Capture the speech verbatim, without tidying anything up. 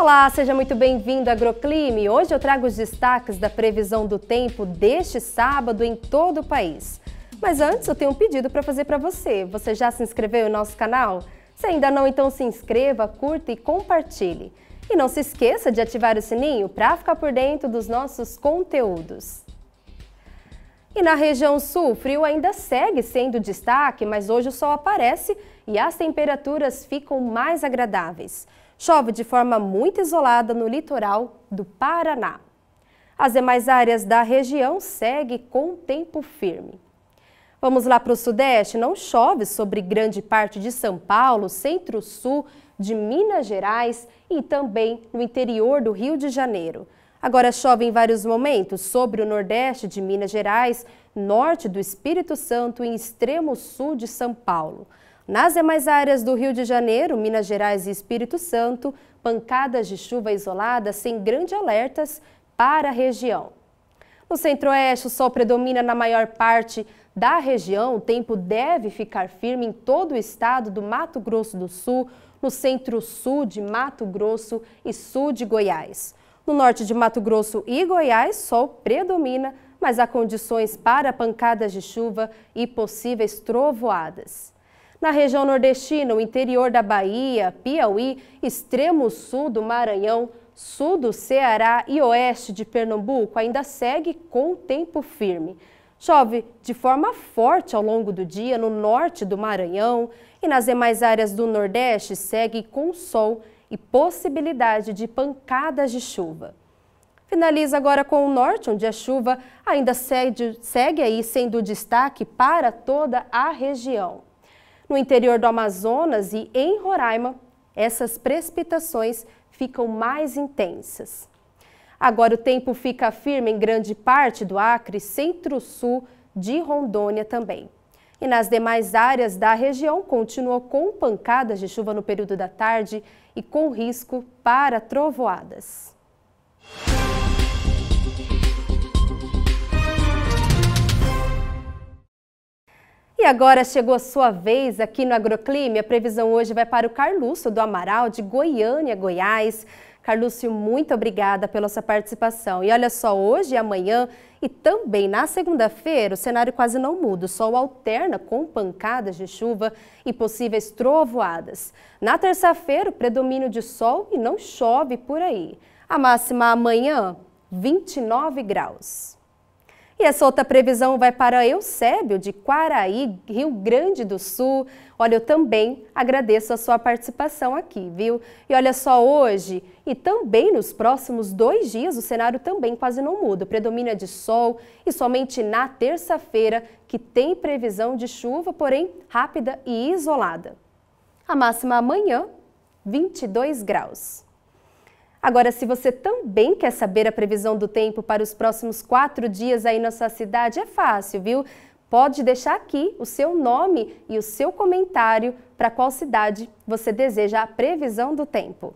Olá, seja muito bem-vindo a AgroClima. Hoje eu trago os destaques da previsão do tempo deste sábado em todo o país. Mas antes eu tenho um pedido para fazer para você. Você já se inscreveu no nosso canal? Se ainda não, então se inscreva, curta e compartilhe. E não se esqueça de ativar o sininho para ficar por dentro dos nossos conteúdos. E na região sul, o frio ainda segue sendo destaque, mas hoje o sol aparece e as temperaturas ficam mais agradáveis. Chove de forma muito isolada no litoral do Paraná. As demais áreas da região seguem com tempo firme. Vamos lá para o sudeste, não chove sobre grande parte de São Paulo, centro-sul, de Minas Gerais e também no interior do Rio de Janeiro. Agora chove em vários momentos sobre o nordeste de Minas Gerais, norte do Espírito Santo e extremo sul de São Paulo. Nas demais áreas do Rio de Janeiro, Minas Gerais e Espírito Santo, pancadas de chuva isoladas sem grandes alertas para a região. No centro-oeste, o sol predomina na maior parte da região. O tempo deve ficar firme em todo o estado do Mato Grosso do Sul, no centro-sul de Mato Grosso e sul de Goiás. No norte de Mato Grosso e Goiás, sol predomina, mas há condições para pancadas de chuva e possíveis trovoadas. Na região nordestina, o interior da Bahia, Piauí, extremo sul do Maranhão, sul do Ceará e oeste de Pernambuco ainda segue com tempo firme. Chove de forma forte ao longo do dia no norte do Maranhão e nas demais áreas do Nordeste segue com sol e possibilidade de pancadas de chuva. Finaliza agora com o norte, onde a chuva ainda segue, segue aí sendo destaque para toda a região. No interior do Amazonas e em Roraima, essas precipitações ficam mais intensas. Agora o tempo fica firme em grande parte do Acre, centro-sul de Rondônia também. E nas demais áreas da região, continua com pancadas de chuva no período da tarde e com risco para trovoadas. E agora chegou a sua vez aqui no AgroClima. A previsão hoje vai para o Carlúcio do Amaral, de Goiânia, Goiás. Carlúcio, muito obrigada pela sua participação. E olha só, hoje, amanhã e também na segunda-feira, o cenário quase não muda. O sol alterna com pancadas de chuva e possíveis trovoadas. Na terça-feira, predomínio de sol e não chove por aí. A máxima amanhã, vinte e nove graus. E essa outra previsão vai para Eusébio de Quaraí, Rio Grande do Sul. Olha, eu também agradeço a sua participação aqui, viu? E olha só, hoje e também nos próximos dois dias, o cenário também quase não muda. Predomina de sol e somente na terça-feira que tem previsão de chuva, porém rápida e isolada. A máxima amanhã, vinte e dois graus. Agora, se você também quer saber a previsão do tempo para os próximos quatro dias aí na sua cidade, é fácil, viu? Pode deixar aqui o seu nome e o seu comentário para qual cidade você deseja a previsão do tempo.